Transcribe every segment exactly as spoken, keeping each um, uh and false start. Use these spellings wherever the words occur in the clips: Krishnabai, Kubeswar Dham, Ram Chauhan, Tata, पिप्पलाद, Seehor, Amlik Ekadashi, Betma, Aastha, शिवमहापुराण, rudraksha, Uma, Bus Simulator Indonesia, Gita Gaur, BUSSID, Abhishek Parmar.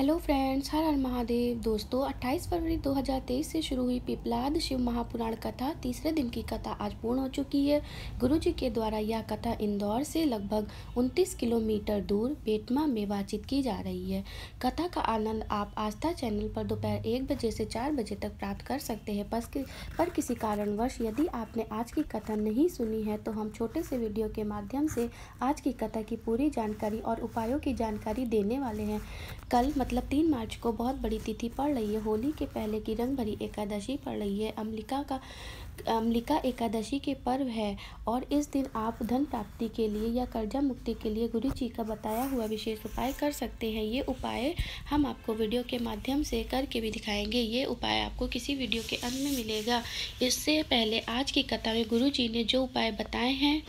Hello friends, हर हर महादेव। दोस्तों अट्ठाईस फरवरी दो हज़ार तेईस से शुरू हुई पिपलाद शिव महापुराण कथा तीसरे दिन की कथा आज पूर्ण हो चुकी है। गुरुजी के द्वारा यह कथा इंदौर से लगभग उनतीस किलोमीटर दूर बेटमा में वाचित की जा रही है। कथा का आनंद आप आस्था चैनल पर दोपहर एक बजे से चार बजे तक प्राप्त कर सकते हैं। पर किसी कारणवश यदि आपने आज की कथा नहीं सुनी है तो हम छोटे से वीडियो के माध्यम से आज की कथा की पूरी जानकारी और उपायों की जानकारी देने वाले हैं। कल मतलब तीन मार्च को बहुत बड़ी तिथि पड़ रही है। होली के पहले की रंग भरी एकादशी पड़ रही है। अम्लिका का अम्लिका एकादशी के पर्व है और इस दिन आप धन प्राप्ति के लिए या कर्जा मुक्ति के लिए गुरु जी का बताया हुआ विशेष उपाय कर सकते हैं। ये उपाय हम आपको वीडियो के माध्यम से करके भी दिखाएंगे। ये उपाय आपको किसी वीडियो के अंत में मिलेगा। इससे पहले आज की कथा में गुरु जी ने जो उपाय बताए हैं,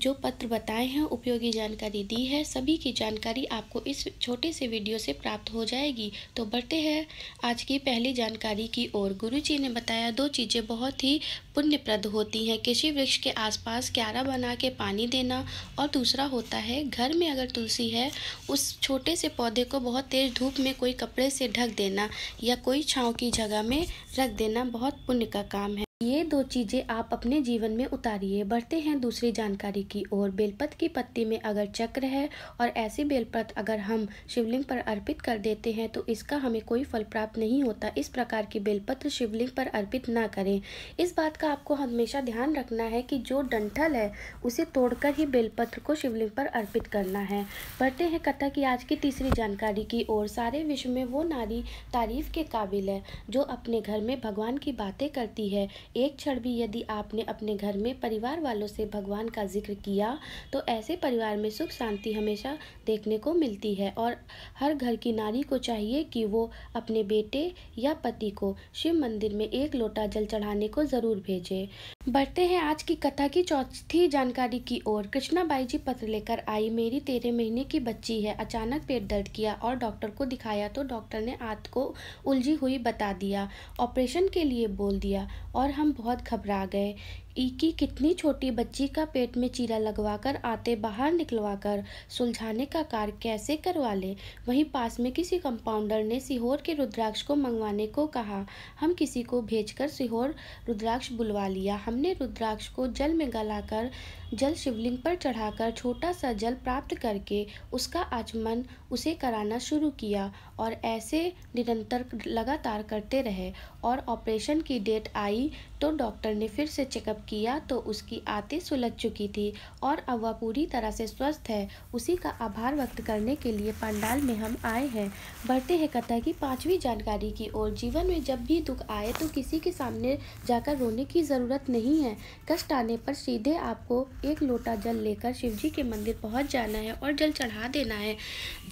जो पत्र बताए हैं, उपयोगी जानकारी दी है, सभी की जानकारी आपको इस छोटे से वीडियो से प्राप्त हो जाएगी। तो बढ़ते हैं आज की पहली जानकारी की ओर। गुरु जी ने बताया दो चीज़ें बहुत ही पुण्यप्रद होती हैं। किसी वृक्ष के आसपास क्यारा बना के पानी देना और दूसरा होता है घर में अगर तुलसी है उस छोटे से पौधे को बहुत तेज़ धूप में कोई कपड़े से ढक देना या कोई छाँव की जगह में रख देना बहुत पुण्य का काम है। ये दो चीज़ें आप अपने जीवन में उतारिए। बढ़ते हैं दूसरी जानकारी की ओर। बेलपत्र की पत्ती में अगर चक्र है और ऐसी बेलपत्र अगर हम शिवलिंग पर अर्पित कर देते हैं तो इसका हमें कोई फल प्राप्त नहीं होता। इस प्रकार की बेलपत्र शिवलिंग पर अर्पित ना करें। इस बात का आपको हमेशा ध्यान रखना है कि जो डंठल है उसे तोड़कर ही बेलपत्र को शिवलिंग पर अर्पित करना है। बढ़ते हैं कथा की आज की तीसरी जानकारी की ओर। सारे विश्व में वो नारी तारीफ के काबिल है जो अपने घर में भगवान की बातें करती है। एक क्षण भी यदि आपने अपने घर में परिवार वालों से भगवान का जिक्र किया तो ऐसे परिवार में सुख शांति हमेशा देखने को मिलती है। और हर घर की नारी को चाहिए कि वो अपने बेटे या पति को शिव मंदिर में एक लोटा जल चढ़ाने को ज़रूर भेजे। बढ़ते हैं आज की कथा की चौथी जानकारी की ओर। कृष्णाबाई जी पत्र लेकर आई। मेरी तेरह महीने की बच्ची है, अचानक पेट दर्द किया और डॉक्टर को दिखाया तो डॉक्टर ने आंत को उलझी हुई बता दिया, ऑपरेशन के लिए बोल दिया और हम बहुत घबरा गए कि कितनी छोटी बच्ची का पेट में चीरा लगवाकर आते बाहर निकलवाकर सुलझाने का कार्य कैसे करवा ले। वहीं पास में किसी कंपाउंडर ने सीहोर के रुद्राक्ष को मंगवाने को कहा। हम किसी को भेजकर सीहोर रुद्राक्ष बुलवा लिया। हमने रुद्राक्ष को जल में गलाकर जल शिवलिंग पर चढ़ाकर छोटा सा जल प्राप्त करके उसका आचमन उसे कराना शुरू किया और ऐसे निरंतर लगातार करते रहे। और ऑपरेशन की डेट आई तो डॉक्टर ने फिर से चेकअप किया तो उसकी आंतें सुलझ चुकी थी और अब वह पूरी तरह से स्वस्थ है। उसी का आभार व्यक्त करने के लिए पंडाल में हम आए हैं। बढ़ते हैं कथा की पांचवी जानकारी की ओर। जीवन में जब भी दुख आए तो किसी के सामने जाकर रोने की ज़रूरत नहीं है। कष्ट आने पर सीधे आपको एक लोटा जल लेकर शिवजी के मंदिर पहुंच जाना है और जल चढ़ा देना है।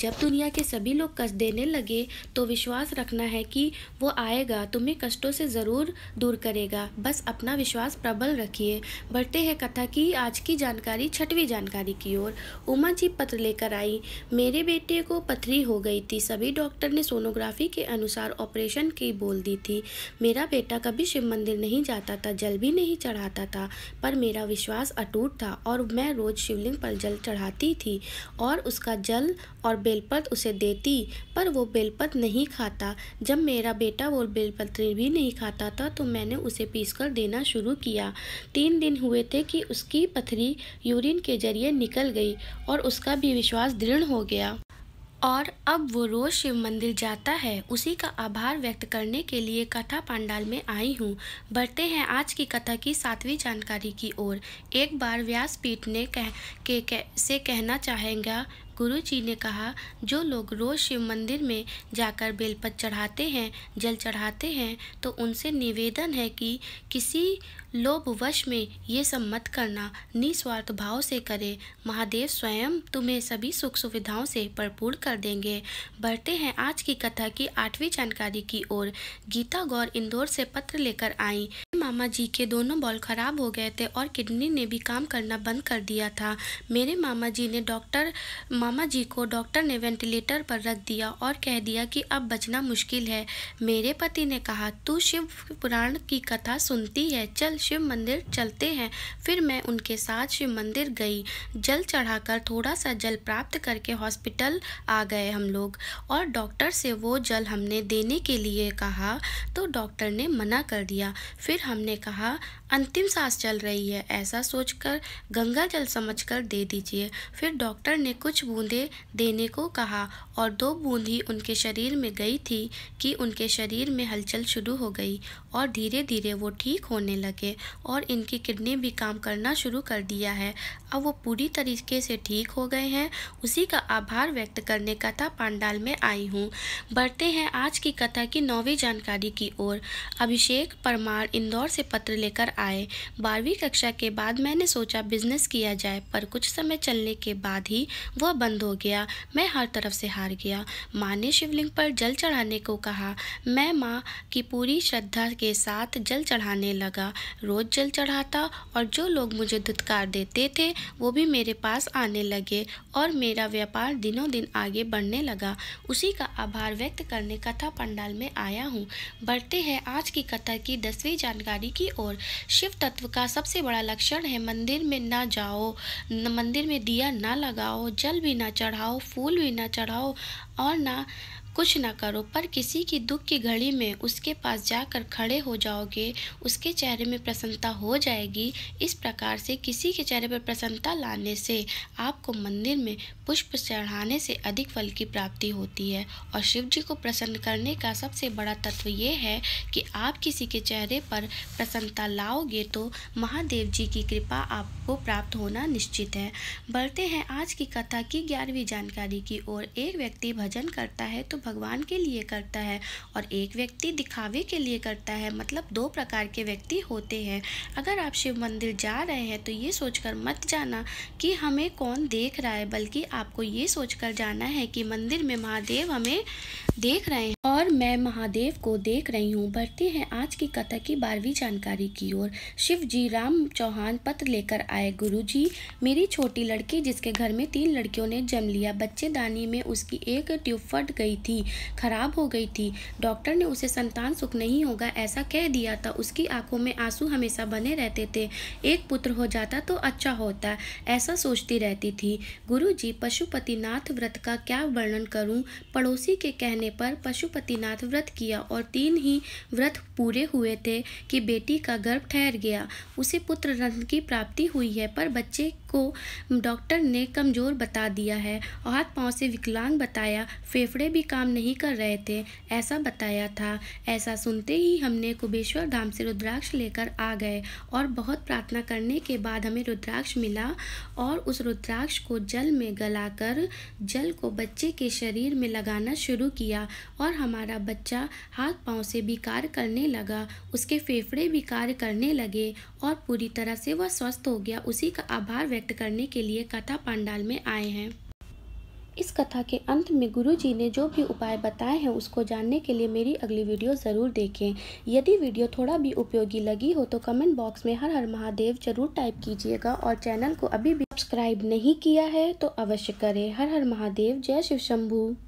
जब दुनिया के सभी लोग कष्ट देने लगे तो विश्वास रखना है कि वो आएगा, तुम्हें कष्टों से ज़रूर दूर करेगा। बस अपना विश्वास प्रबल रखिए। बढ़ते हैं कथा की आज की जानकारी छठवीं जानकारी की ओर। उमा जी पत्र लेकर आई। मेरे बेटे को पथरी हो गई थी। सभी डॉक्टर ने सोनोग्राफी के अनुसार ऑपरेशन की बोल दी थी। मेरा बेटा कभी शिव मंदिर नहीं जाता था, जल भी नहीं चढ़ाता था, पर मेरा विश्वास अटूट था और मैं रोज़ शिवलिंग पर जल चढ़ाती थी और उसका जल और बेलपत्र उसे देती, पर वो बेलपत्र नहीं खाता। जब मेरा बेटा वो बेलपत्र भी नहीं खाता था तो मैंने उसे पीस कर देना शुरू किया। तीन दिन हुए थे कि उसकी पथरी यूरिन के जरिए निकल गई और उसका भी विश्वास दृढ़ हो गया और अब वो रोज़ शिव मंदिर जाता है। उसी का आभार व्यक्त करने के लिए कथा पंडाल में आई हूँ। बढ़ते हैं आज की कथा की सातवीं जानकारी की ओर। एक बार व्यासपीठ ने कह, के, के से कहना चाहेंगे। गुरु जी ने कहा जो लोग रोज़ शिव मंदिर में जाकर बेलपत्र चढ़ाते हैं, जल चढ़ाते हैं, तो उनसे निवेदन है कि किसी लोभवश में ये सब मत करना, निस्वार्थ भाव से करें। महादेव स्वयं तुम्हें सभी सुख सुविधाओं से भरपूर कर देंगे। बढ़ते हैं आज की कथा की आठवीं जानकारी की ओर। गीता गौर इंदौर से पत्र लेकर आई। मामा जी के दोनों बॉल खराब हो गए थे और किडनी ने भी काम करना बंद कर दिया था। मेरे मामा जी ने डॉक्टर मामा जी को डॉक्टर ने वेंटिलेटर पर रख दिया और कह दिया कि अब बचना मुश्किल है। मेरे पति ने कहा, तू शिव पुराण की कथा सुनती है, चल शिव मंदिर चलते हैं। फिर मैं उनके साथ शिव मंदिर गई। जल चढ़ाकर थोड़ा सा जल प्राप्त करके हॉस्पिटल आ गए हम लोग और डॉक्टर से वो जल हमने देने के लिए कहा तो डॉक्टर ने मना कर दिया। फिर हमने कहा अंतिम सांस चल रही है, ऐसा सोचकर गंगा जल समझकर दे दीजिए। फिर डॉक्टर ने कुछ बूंदें देने को कहा और दो बूंद ही उनके शरीर में गई थी कि उनके शरीर में हलचल शुरू हो गई और धीरे धीरे वो ठीक होने लगे और इनकी किडनी भी काम करना शुरू कर दिया है। अब वो पूरी तरीके से ठीक हो गए हैं, उसी का आभार व्यक्त करने कथा पांडाल में आई हूँ। बढ़ते हैं आज की कथा की नौवीं जानकारी की ओर। अभिषेक परमार इंदौर से पत्र लेकर आए। बारहवीं कक्षा के बाद मैंने सोचा बिजनेस किया जाए, पर कुछ समय चलने के बाद ही वह बंद हो गया। मैं हर तरफ से हार गया। माँ ने शिवलिंग पर जल चढ़ाने को कहा। मैं माँ की पूरी श्रद्धा के साथ जल चढ़ाने लगा। रोज जल चढ़ाता और जो लोग मुझे धुतकार देते थे वो भी मेरे पास आने लगे और मेरा व्यापार दिनों दिन आगे बढ़ने लगा। उसी का आभार व्यक्त करने कथा पंडाल में आया हूँ। बढ़ते हैं आज की कथा की दसवीं जानकारी की ओर। शिव तत्व का सबसे बड़ा लक्षण है मंदिर में ना जाओ, मंदिर में दिया ना लगाओ, जल भी ना चढ़ाओ, फूल भी ना चढ़ाओ और ना कुछ ना करो, पर किसी की दुख की घड़ी में उसके पास जाकर खड़े हो जाओगे, उसके चेहरे में प्रसन्नता हो जाएगी। इस प्रकार से किसी के चेहरे पर प्रसन्नता लाने से आपको मंदिर में पुष्प चढ़ाने से अधिक फल की प्राप्ति होती है। और शिव जी को प्रसन्न करने का सबसे बड़ा तत्व ये है कि आप किसी के चेहरे पर प्रसन्नता लाओगे तो महादेव जी की कृपा आपको प्राप्त होना निश्चित है। बढ़ते हैं आज की कथा की ग्यारहवीं जानकारी की ओर। एक व्यक्ति भजन करता है तो भगवान के लिए करता है और एक व्यक्ति दिखावे के लिए करता है, मतलब दो प्रकार के व्यक्ति होते हैं। अगर आप शिव मंदिर जा रहे हैं तो ये सोचकर मत जाना कि हमें कौन देख रहा है, बल्कि आपको ये सोचकर जाना है कि मंदिर में महादेव हमें देख रहे हैं और मैं महादेव को देख रही हूँ। बढ़ते हैं आज की कथा की बारहवीं जानकारी की ओर। शिव जी राम चौहान पत्र लेकर आए। गुरु जी, मेरी छोटी लड़की जिसके घर में तीन लड़कियों ने जन्म लिया, बच्चेदानी में उसकी एक ट्यूब फट गई थी, खराब हो गई थी। डॉक्टर ने उसे संतान सुख नहीं होगा ऐसा कह दिया था। उसकी आंखों में आंसू हमेशा बने रहते थे। एक पुत्र हो जाता तो अच्छा होता, ऐसा सोचती रहती थी। गुरु जी, पशुपति नाथ व्रत का क्या वर्णन करूं? पड़ोसी के कहने पर पशुपति नाथ व्रत किया और तीन ही व्रत पूरे हुए थे कि बेटी का गर्भ ठहर गया। उसे पुत्र रत्न की प्राप्ति हुई है, पर बच्चे को डॉक्टर ने कमजोर बता दिया है और हाथ पाँव से विकलांग बताया। फेफड़े भी काम नहीं कर रहे थे ऐसा बताया था। ऐसा सुनते ही हमने कुबेश्वर धाम से रुद्राक्ष लेकर आ गए और बहुत प्रार्थना करने के बाद हमें रुद्राक्ष मिला और उस रुद्राक्ष को जल में गलाकर जल को बच्चे के शरीर में लगाना शुरू किया और हमारा बच्चा हाथ पांव से भी कार्य करने लगा। उसके फेफड़े भी कार्य करने लगे और पूरी तरह से वह स्वस्थ हो गया। उसी का आभार व्यक्त करने के लिए कथा पांडाल में आए हैं। इस कथा के अंत में गुरु जी ने जो भी उपाय बताए हैं उसको जानने के लिए मेरी अगली वीडियो ज़रूर देखें। यदि वीडियो थोड़ा भी उपयोगी लगी हो तो कमेंट बॉक्स में हर हर महादेव जरूर टाइप कीजिएगा और चैनल को अभी भी सब्सक्राइब नहीं किया है तो अवश्य करें। हर हर महादेव, जय शिव शंभू।